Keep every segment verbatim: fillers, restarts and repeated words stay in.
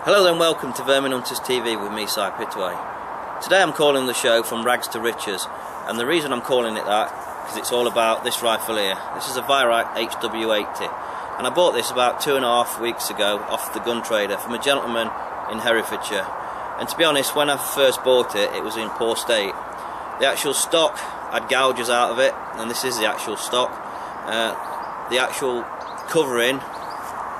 Hello and welcome to Vermin Hunters T V with me, Si Pittaway. Today I'm calling the show From Rags to Riches, and the reason I'm calling it that is because it's all about this rifle here. This is a Weihrauch H W eighty, and I bought this about two and a half weeks ago off the gun trader from a gentleman in Herefordshire. And to be honest, when I first bought it, it was in poor state. The actual stock had gouges out of it, and this is the actual stock. Uh, the actual covering,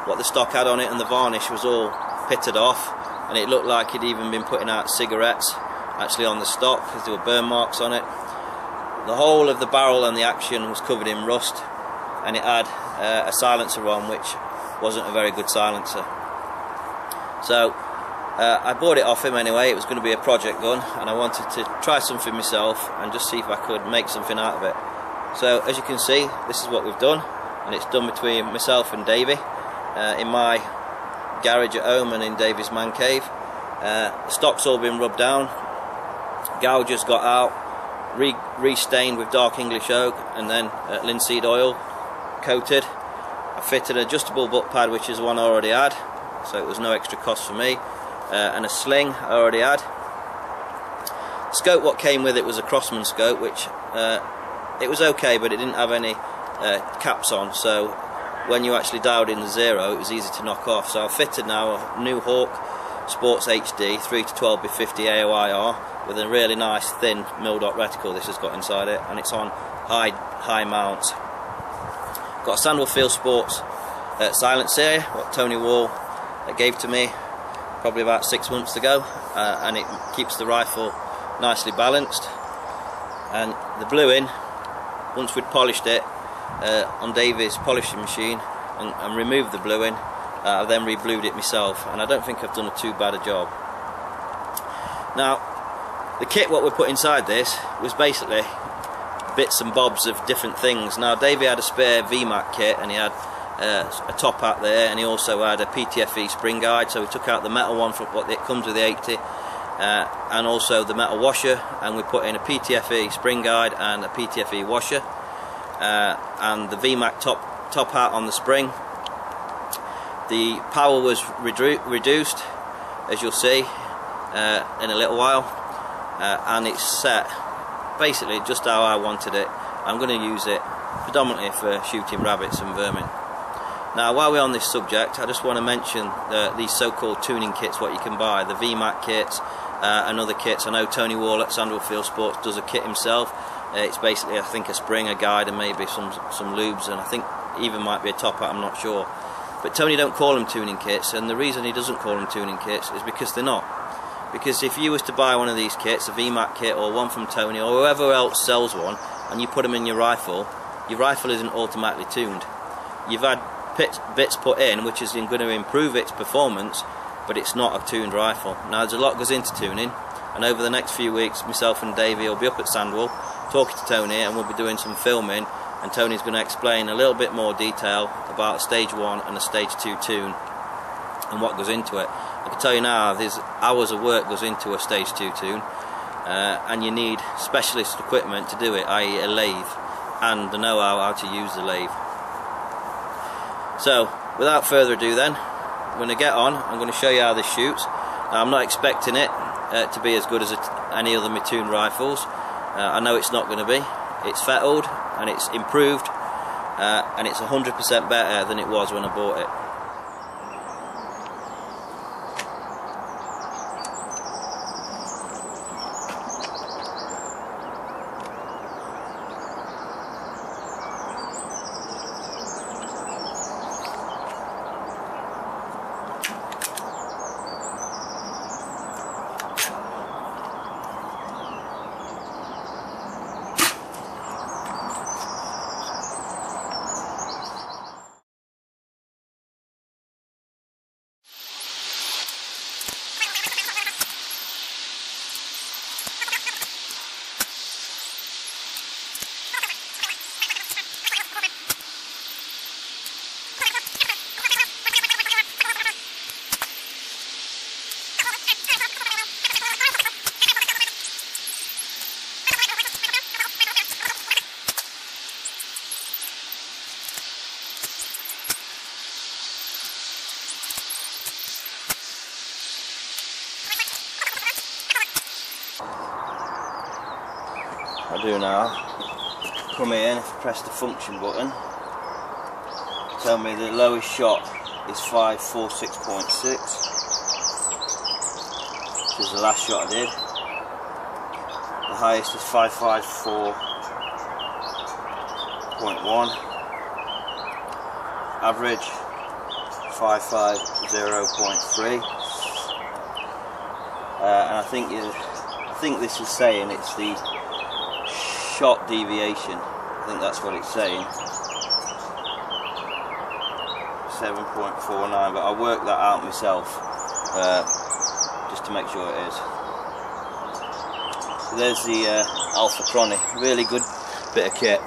what the stock had on it, and the varnish was all pitted off, and it looked like he'd even been putting out cigarettes actually on the stock, because there were burn marks on it. The whole of the barrel and the action was covered in rust, and it had uh, a silencer on, which wasn't a very good silencer. So uh, I bought it off him anyway. It was going to be a project gun, and I wanted to try something myself and just see if I could make something out of it. So as you can see, this is what we've done, and it's done between myself and Davy uh, in my garage at home and in Davy's man cave. Uh, stock's all been rubbed down, gouges got out, re re-stained with dark English oak, and then uh, linseed oil coated. I fitted an adjustable butt pad, which is the one I already had, so it was no extra cost for me, uh, and a sling I already had. The scope what came with it was a Crossman scope, which uh, it was okay, but it didn't have any uh, caps on, so when you actually dialed in the zero, it was easy to knock off. So I've fitted now a new Hawke Sports H D three to twelve by fifty A O I R with a really nice thin mil dot reticle this has got inside it, and it's on high high mounts. Got a Sandwell Field Sports uh, silencer, what Tony Wall uh, gave to me probably about six months ago, uh, and it keeps the rifle nicely balanced. And the bluing, once we'd polished it, Uh, on Davy's polishing machine and, and removed the bluing, uh, I then re-blued it myself, and I don't think I've done a too bad a job. Now the kit what we put inside this was basically bits and bobs of different things. Now Davy had a spare V-Mac kit, and he had uh, a top hat there, and he also had a P T F E spring guide, so we took out the metal one for what it comes with the eighty, uh, and also the metal washer, and we put in a P T F E spring guide and a P T F E washer. Uh, and the V-Mac top, top hat on the spring. The power was reduced, as you'll see uh, in a little while, uh, and it's set basically just how I wanted it. I'm going to use it predominantly for shooting rabbits and vermin. Now while we're on this subject, I just want to mention uh, these so-called tuning kits what you can buy, the V-Mac kits uh, and other kits. I know Tony Wall at Sandwell Field Sports does a kit himself. It's basically, I think, a spring, a guide, and maybe some some lubes, and I think even might be a top hat, I'm not sure. But Tony don't call them tuning kits, and the reason he doesn't call them tuning kits is because they're not. Because if you was to buy one of these kits, a V-Mac kit or one from Tony or whoever else sells one, and you put them in your rifle, your rifle isn't automatically tuned. You've had bits put in which is going to improve its performance, but it's not a tuned rifle. Now there's a lot goes into tuning, and over the next few weeks myself and Davy will be up at Sandwell talking to Tony, and we'll be doing some filming, and Tony's going to explain a little bit more detail about a stage one and a stage two tune and what goes into it. I can tell you now, there's hours of work goes into a stage two tune, uh, and you need specialist equipment to do it, that is a lathe, and the know-how how to use the lathe. So without further ado then, I'm going to get on, I'm going to show you how this shoots. Now, I'm not expecting it uh, to be as good as any other my tuned rifles. Uh, I know it's not going to be. It's fettled and it's improved, uh, and it's one hundred percent better than it was when I bought it. I do now. Come here and press the function button. Tell me the lowest shot is five four six point six, which is the last shot I did. The highest is five five four point one. Average five five zero point three, uh, and I think you, I think this is saying it's the shot deviation. I think that's what it's saying. seven point four nine, but I worked that out myself uh, just to make sure it is. So there's the uh, Alpha Chrony, really good bit of kit.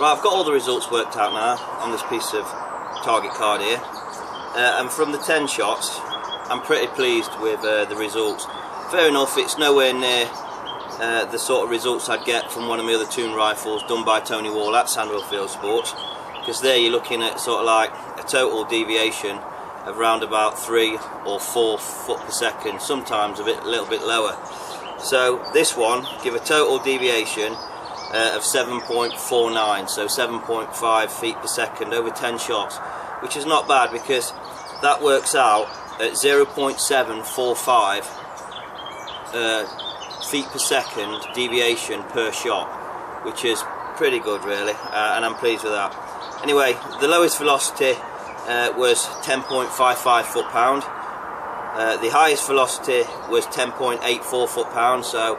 Right, I've got all the results worked out now on this piece of target card here, uh, and from the ten shots I'm pretty pleased with uh, the results. Fair enough, it's nowhere near uh, the sort of results I'd get from one of my other tune rifles done by Tony Wall at Sandwell Field Sports, because there you're looking at sort of like a total deviation of round about three or four foot per second, sometimes a bit, a little bit lower. So this one give a total deviation Uh, of seven point four nine, so seven point five feet per second over ten shots, which is not bad because that works out at zero point seven four five uh, feet per second deviation per shot, which is pretty good really, uh, and I'm pleased with that. Anyway, the lowest velocity uh, was ten point five five foot-pound, uh, the highest velocity was ten point eight four foot-pound, so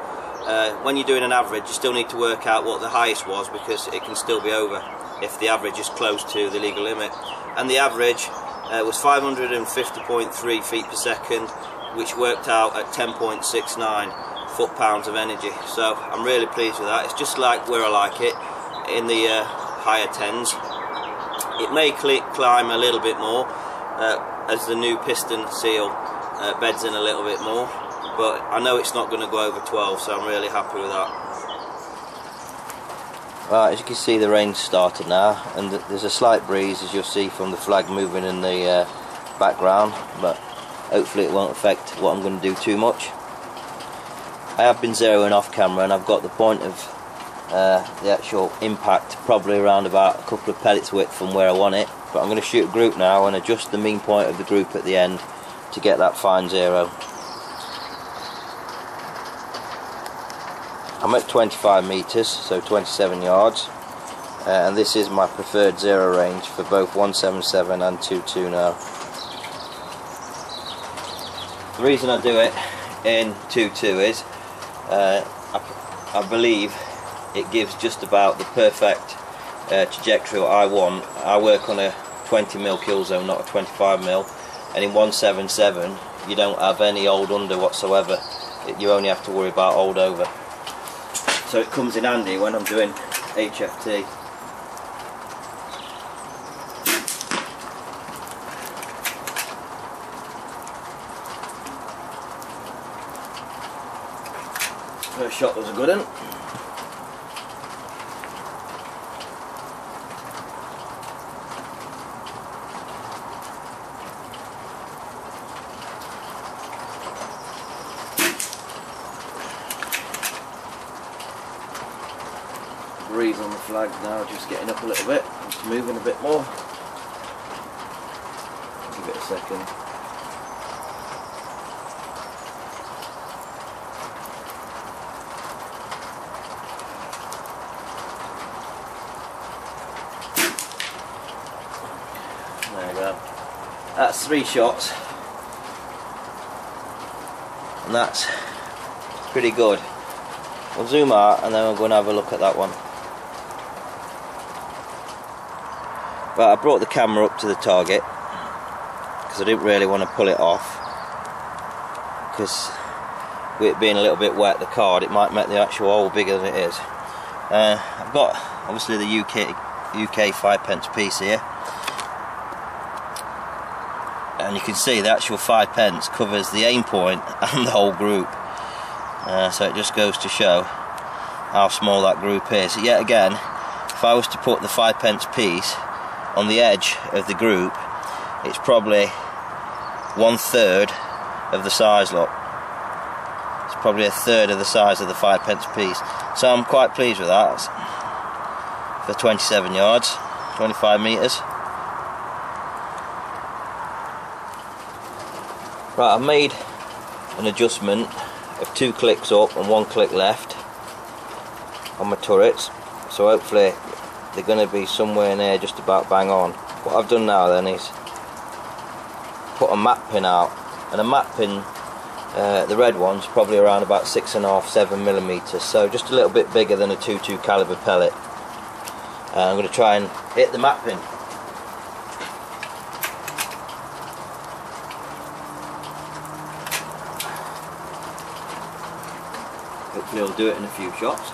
Uh, when you're doing an average you still need to work out what the highest was, because it can still be over if the average is close to the legal limit. And the average uh, was five hundred fifty point three feet per second, which worked out at ten point six nine foot-pounds of energy. So I'm really pleased with that. It's just like where I like it, in the uh, higher tens. It may climb a little bit more uh, as the new piston seal uh, beds in a little bit more, but I know it's not going to go over twelve, so I'm really happy with that. Right, as you can see the rain's started now, and there's a slight breeze as you'll see from the flag moving in the uh, background, but hopefully it won't affect what I'm going to do too much. I have been zeroing off camera and I've got the point of uh, the actual impact probably around about a couple of pellets width from where I want it, but I'm going to shoot a group now and adjust the mean point of the group at the end to get that fine zero. I'm at twenty-five metres, so twenty-seven yards, uh, and this is my preferred zero range for both one seventy-seven and two two now. The reason I do it in two two is uh, I, I believe it gives just about the perfect uh, trajectory I want. I work on a twenty mil kill zone, not a twenty-five mil, and in one seventy-seven you don't have any old under whatsoever, it, you only have to worry about old over. So it comes in handy when I'm doing H F T. First shot was a good one. Breeze on the flag now, just getting up a little bit, just moving a bit more. Give it a second. There we go. That's three shots, and that's pretty good. We'll zoom out and then we'll go and have a look at that one. Well, I brought the camera up to the target because I didn't really want to pull it off, because with it being a little bit wet, the card, it might make the actual hole bigger than it is. Uh, I've got obviously the U K five pence piece here, and you can see the actual five pence covers the aim point and the whole group, uh, so it just goes to show how small that group is. Yet again, if I was to put the five pence piece on the edge of the group, it's probably one third of the size lot. It's probably a third of the size of the five pence piece. So I'm quite pleased with that. For twenty-seven yards, twenty-five metres. Right, I've made an adjustment of two clicks up and one click left on my turrets, so hopefully they're going to be somewhere in there just about bang on. What I've done now then is put a map pin out, and a map pin, uh, the red one's probably around about six and a half, seven millimeters, so just a little bit bigger than a two two caliber pellet. And I'm going to try and hit the map pin. Hopefully I'll do it in a few shots.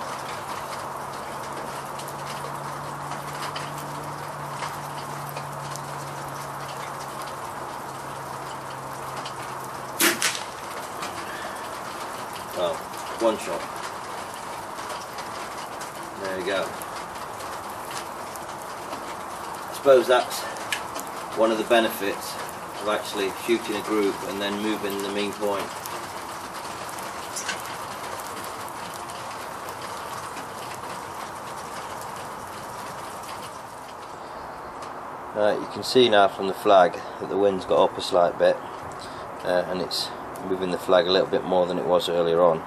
Well, one shot. There we go. I suppose that's one of the benefits of actually shooting a group and then moving the mean point. Uh, you can see now from the flag that the wind's got up a slight bit, uh, and it's moving the flag a little bit more than it was earlier on.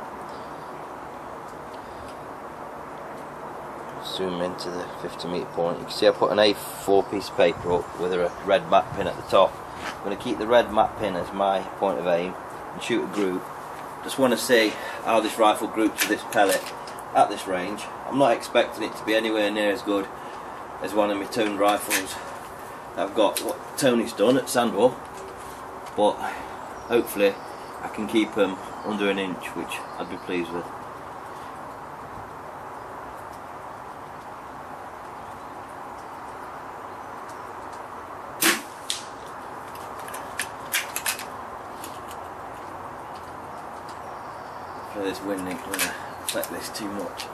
Zoom into the fifty metre point. You can see I put an A four piece of paper up with a red map pin at the top. I'm going to keep the red map pin as my point of aim and shoot a group. Just want to see how this rifle groups this pellet at this range. I'm not expecting it to be anywhere near as good as one of my tuned rifles. I've got what Tony's done at Sandwell, but hopefully I can keep them under an inch, which I'd be pleased with. So this wind ain't going to affect this too much.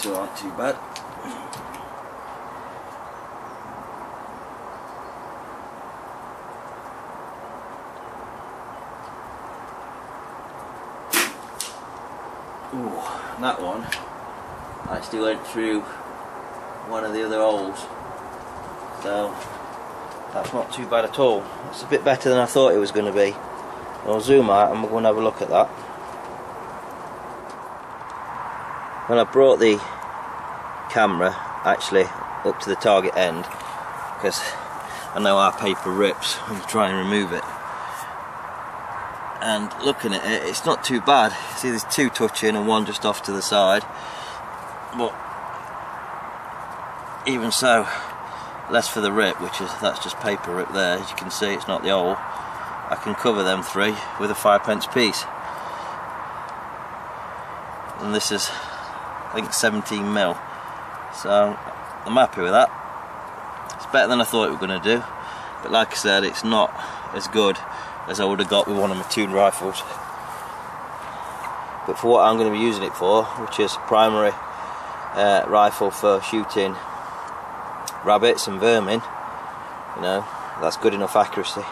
Two aren't too bad. Ooh, that one actually went through one of the other holes, so that's not too bad at all. It's a bit better than I thought it was going to be. I'll zoom out and we're going to have a look at that. When I brought the camera actually up to the target end, because I know our paper rips when you try and remove it, and looking at it, it's not too bad. See, there's two touching and one just off to the side, but even so, less for the rip, which is, that's just paper rip there. As you can see, it's not the hole. I can cover them three with a five pence piece, and this is, I think, seventeen mil, so I'm happy with that. It's better than I thought it was going to do, but like I said, it's not as good as I would have got with one of my tuned rifles. But for what I'm going to be using it for, which is a primary uh, rifle for shooting rabbits and vermin, you know, that's good enough accuracy.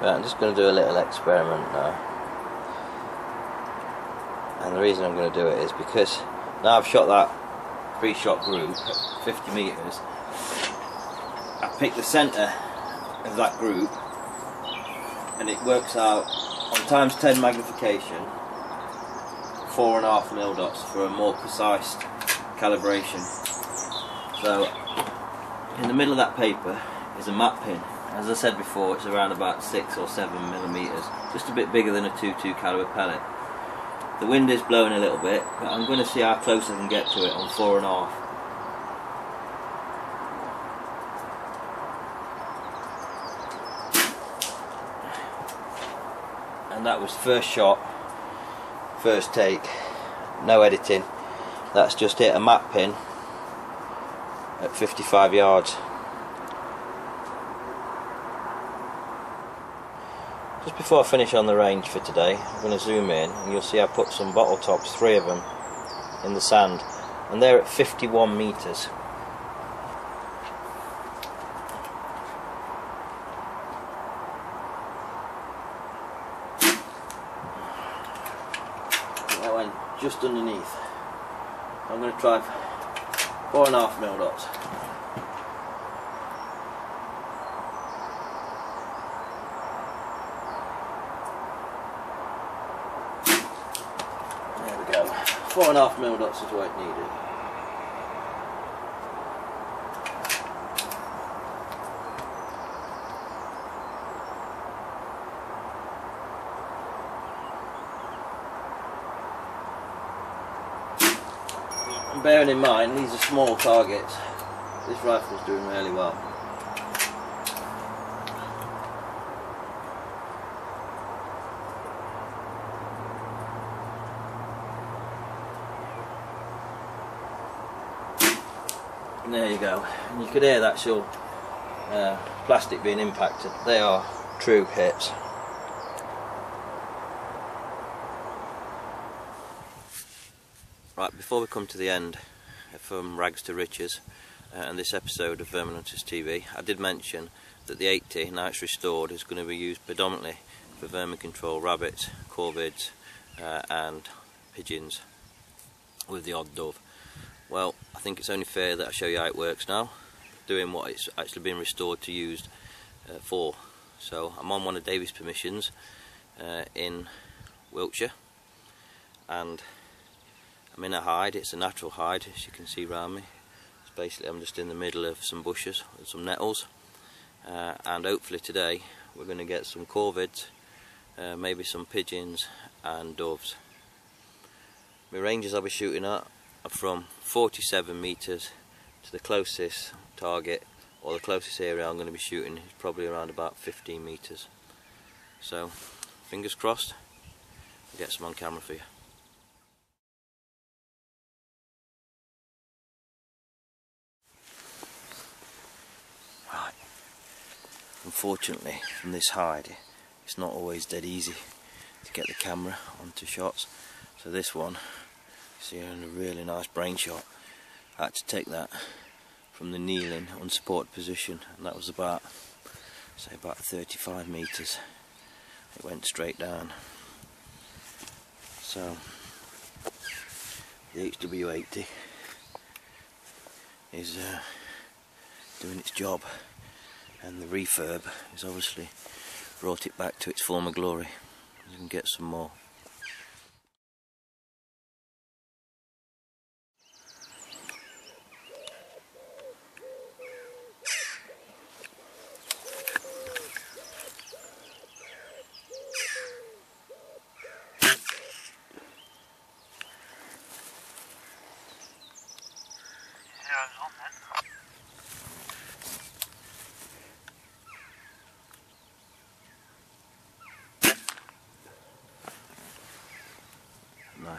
Right, I'm just going to do a little experiment now, and the reason I'm going to do it is because now I've shot that three-shot group at fifty metres, I pick the centre of that group, and it works out on times ten magnification, four and a half mil dots for a more precise calibration. So in the middle of that paper is a map pin. As I said before, it's around about six or seven millimeters, just a bit bigger than a two two caliber pellet. The wind is blowing a little bit, but I'm going to see how close I can get to it on four and a half. and that was first shot, first take, no editing. That's just hit a map pin at fifty-five yards. Just before I finish on the range for today, I'm going to zoom in and you'll see I put some bottle tops, three of them, in the sand, and they're at fifty-one metres. That went just underneath. I'm going to try four and a half mil dots. There we go. Four and a half mil dots is what it needed. Bearing in mind, these are small targets, this rifle's doing really well. And there you go, and you could hear that actual uh, plastic being impacted. They are true hits. Right, before we come to the end, from rags to riches, uh, and this episode of Vermin Hunters T V, I did mention that the eighty, now it's restored, is going to be used predominantly for vermin control, rabbits, corvids, uh, and pigeons, with the odd dove. Well, I think it's only fair that I show you how it works now, doing what it's actually been restored to used uh, for. So I'm on one of Davy's permissions uh, in Wiltshire, and I'm in a hide. It's a natural hide, as you can see around me. It's basically, I'm just in the middle of some bushes and some nettles, uh, and hopefully today we're going to get some corvids, uh, maybe some pigeons and doves. My ranges I'll be shooting at are from forty-seven metres to the closest target, or the closest area I'm going to be shooting is probably around about fifteen metres. So fingers crossed I'll get some on camera for you. Unfortunately, from this hide, it's not always dead easy to get the camera onto shots. So this one, you see, a really nice brain shot. I had to take that from the kneeling, unsupported position, and that was about, say, about thirty-five metres. It went straight down. So the H W eighty is uh, doing its job. And the refurb has obviously brought it back to its former glory. You can get some more.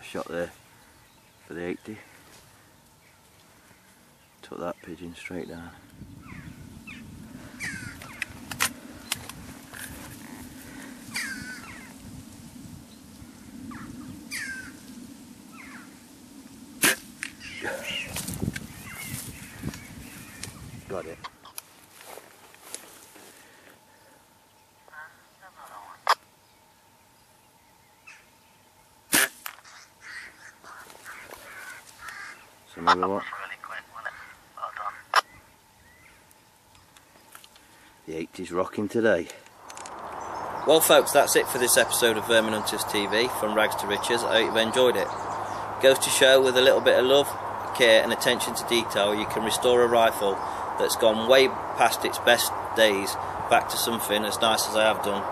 Shot there for the eighty. Took that pigeon straight down. Got it. That was really quick, wasn't it? Well done. The eighty's rocking today. Well folks, that's it for this episode of Vermin Hunters T V, from rags to riches. I hope you've enjoyed it. Goes to show, with a little bit of love, care and attention to detail, you can restore a rifle that's gone way past its best days back to something as nice as I have done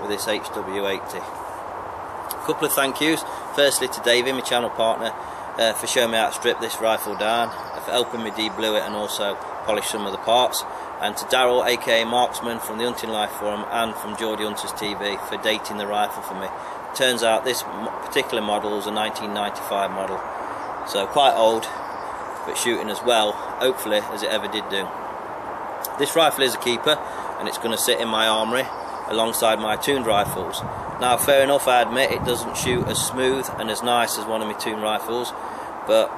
with this H W eighty. A couple of thank yous. Firstly to Davy, my channel partner, Uh, for showing me how to strip this rifle down, for helping me deblue it and also polish some of the parts. and to Daryl, aka Marksman, from the Hunting Life Forum and from Geordie Hunters T V for dating the rifle for me. Turns out this particular model is a nineteen ninety-five model, so quite old, but shooting as well, hopefully, as it ever did do. This rifle is a keeper, and it's going to sit in my armoury alongside my tuned rifles. Now, fair enough, I admit it doesn't shoot as smooth and as nice as one of my tuned rifles, but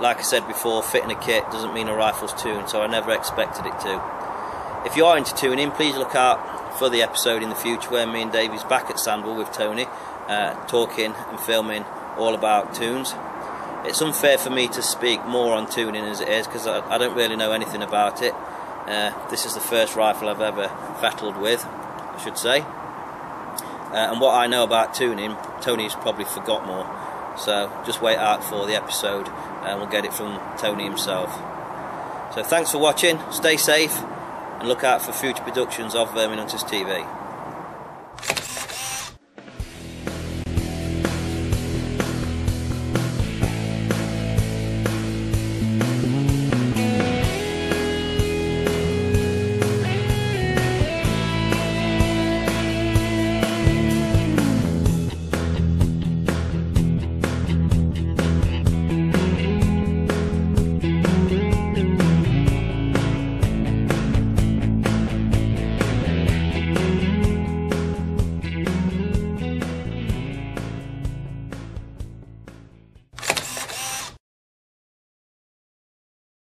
like I said before, fitting a kit doesn't mean a rifle's tuned, so I never expected it to. If you are into tuning, please look out for the episode in the future where me and Davy's back at Sandwell with Tony, uh, talking and filming all about tunes. It's unfair for me to speak more on tuning as it is, because I, I don't really know anything about it. Uh, this is the first rifle I've ever battled with, I should say. Uh, and what I know about tuning, Tony's probably forgot more. So just wait out for the episode and we'll get it from Tony himself. So thanks for watching, stay safe, and look out for future productions of Vermin Hunters T V.